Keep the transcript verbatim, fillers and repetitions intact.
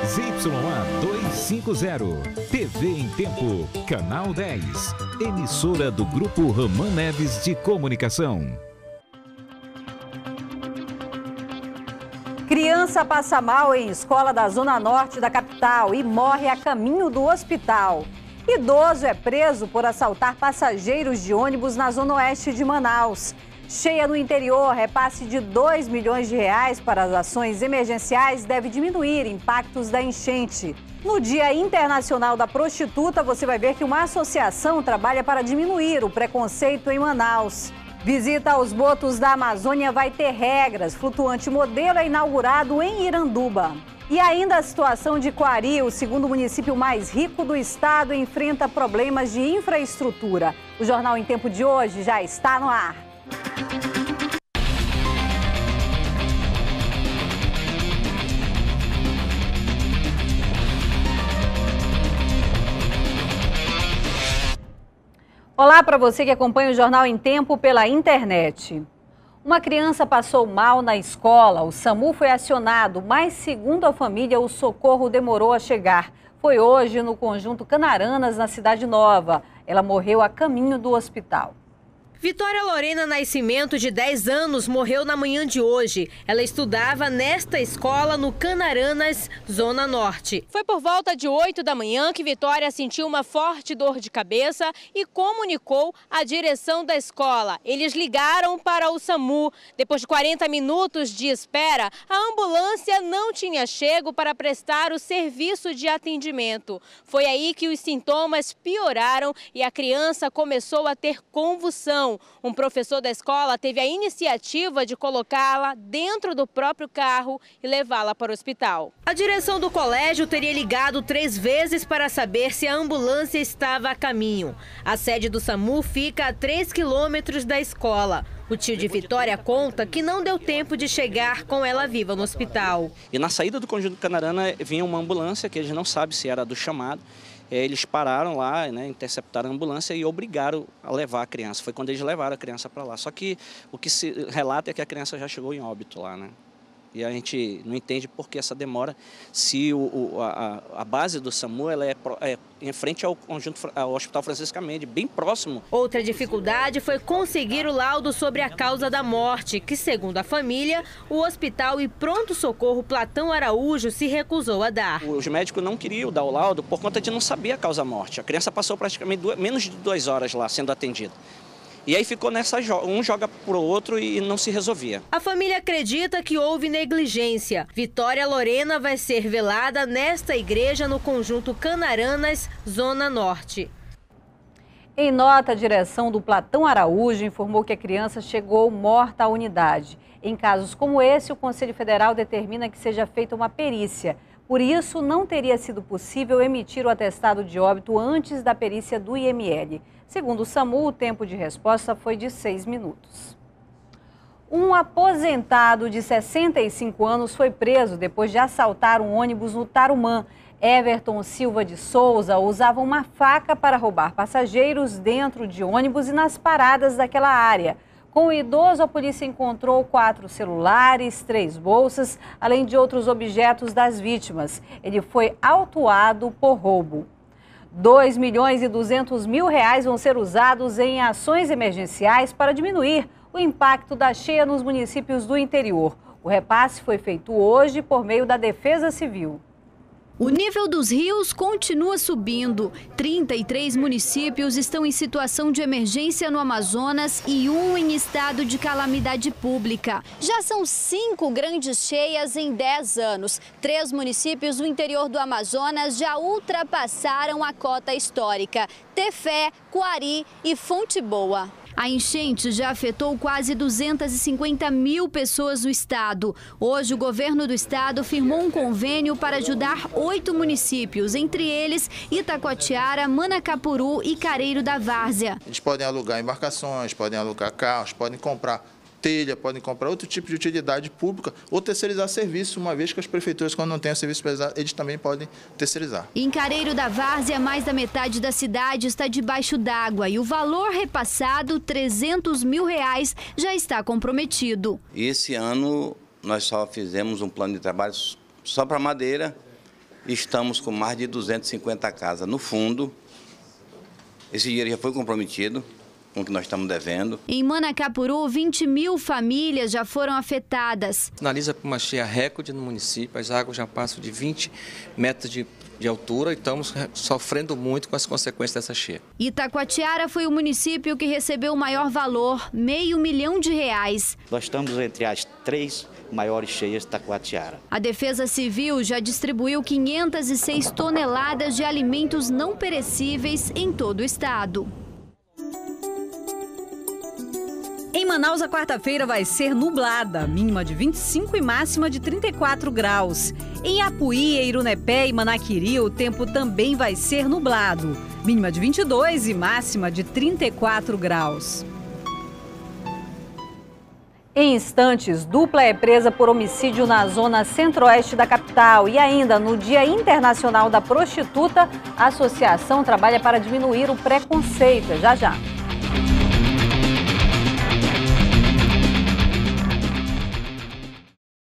Z Y A duzentos e cinquenta, T V em Tempo, Canal dez, emissora do Grupo Ramã Neves de Comunicação. Criança passa mal em escola da Zona Norte da capital e morre a caminho do hospital. Idoso é preso por assaltar passageiros de ônibus na Zona Oeste de Manaus. Cheia no interior, repasse de dois milhões de reais para as ações emergenciais deve diminuir impactos da enchente. No Dia Internacional da Prostituta, você vai ver que uma associação trabalha para diminuir o preconceito em Manaus. Visita aos botos da Amazônia vai ter regras. Flutuante modelo é inaugurado em Iranduba. E ainda a situação de Coari, o segundo município mais rico do estado, enfrenta problemas de infraestrutura. O Jornal em Tempo de hoje já está no ar. Olá para você que acompanha o Jornal em Tempo pela internet. Uma criança passou mal na escola, o SAMU foi acionado, mas segundo a família o socorro demorou a chegar. Foi hoje no conjunto Canaranas, na Cidade Nova. Ela morreu a caminho do hospital. Vitória Lorena Nascimento, de dez anos, morreu na manhã de hoje. Ela estudava nesta escola no Canaranas, Zona Norte. Foi por volta de oito da manhã que Vitória sentiu uma forte dor de cabeça e comunicou à direção da escola. Eles ligaram para o SAMU. Depois de quarenta minutos de espera, a ambulância não tinha chego para prestar o serviço de atendimento. Foi aí que os sintomas pioraram e a criança começou a ter convulsão. Um professor da escola teve a iniciativa de colocá-la dentro do próprio carro e levá-la para o hospital. A direção do colégio teria ligado três vezes para saber se a ambulância estava a caminho. A sede do SAMU fica a três quilômetros da escola. O tio de Vitória conta que não deu tempo de chegar com ela viva no hospital. E na saída do conjunto Canarana vinha uma ambulância que eles não sabem se era do chamado. Eles pararam lá, né, interceptaram a ambulância e obrigaram a levar a criança. Foi quando eles levaram a criança para lá. Só que o que se relata é que a criança já chegou em óbito lá, né? E a gente não entende por que essa demora, se o, o, a, a base do SAMU ela é, é em frente ao, conjunto, ao Hospital Francisco Mendes, bem próximo. Outra dificuldade foi conseguir o laudo sobre a causa da morte, que, segundo a família, o hospital e pronto-socorro Platão Araújo se recusou a dar. Os médicos não queriam dar o laudo por conta de não saber a causa da morte. A criança passou praticamente duas, menos de duas horas lá sendo atendida. E aí ficou nessa, um joga pro outro e não se resolvia. A família acredita que houve negligência. Vitória Lorena vai ser velada nesta igreja no conjunto Canaranas, Zona Norte. Em nota, a direção do Platão Araújo informou que a criança chegou morta à unidade. Em casos como esse, o Conselho Federal determina que seja feita uma perícia. Por isso, não teria sido possível emitir o atestado de óbito antes da perícia do I M L. Segundo o SAMU, o tempo de resposta foi de seis minutos. Um aposentado de sessenta e cinco anos foi preso depois de assaltar um ônibus no Tarumã. Everton Silva de Souza usava uma faca para roubar passageiros dentro de ônibus e nas paradas daquela área. Com o idoso, a polícia encontrou quatro celulares, três bolsas, além de outros objetos das vítimas. Ele foi autuado por roubo. dois milhões e duzentos mil reais vão ser usados em ações emergenciais para diminuir o impacto da cheia nos municípios do interior. O repasse foi feito hoje por meio da Defesa Civil. O nível dos rios continua subindo. trinta e três municípios estão em situação de emergência no Amazonas e um em estado de calamidade pública. Já são cinco grandes cheias em dez anos. Três municípios do interior do Amazonas já ultrapassaram a cota histórica: Tefé, Coari e Fonte Boa. A enchente já afetou quase duzentas e cinquenta mil pessoas do estado. Hoje, o governo do estado firmou um convênio para ajudar oito municípios, entre eles Itacoatiara, Manacapuru e Careiro da Várzea. Eles podem alugar embarcações, podem alugar carros, podem comprar telha, podem comprar outro tipo de utilidade pública ou terceirizar serviço, uma vez que as prefeituras, quando não têm serviço, eles também podem terceirizar. Em Careiro da Várzea, mais da metade da cidade está debaixo d'água e o valor repassado, trezentos mil reais, já está comprometido. Esse ano nós só fizemos um plano de trabalho só para Madeira, estamos com mais de duzentas e cinquenta casas no fundo. Esse dinheiro já foi comprometido com o que nós estamos devendo. Em Manacapuru, vinte mil famílias já foram afetadas. Sinaliza uma cheia recorde no município, as águas já passam de vinte metros de de altura e estamos sofrendo muito com as consequências dessa cheia. Itacoatiara foi o município que recebeu o maior valor, meio milhão de reais. Nós estamos entre as três maiores cheias de Itacoatiara. A Defesa Civil já distribuiu quinhentas e seis toneladas de alimentos não perecíveis em todo o estado. Em Manaus, a quarta-feira vai ser nublada, mínima de vinte e cinco e máxima de trinta e quatro graus. Em Apuí, Irunepé e Manaquiri, o tempo também vai ser nublado, mínima de vinte e dois e máxima de trinta e quatro graus. Em instantes, dupla é presa por homicídio na zona centro-oeste da capital. E ainda, no Dia Internacional da Prostituta, a associação trabalha para diminuir o preconceito. Já, já.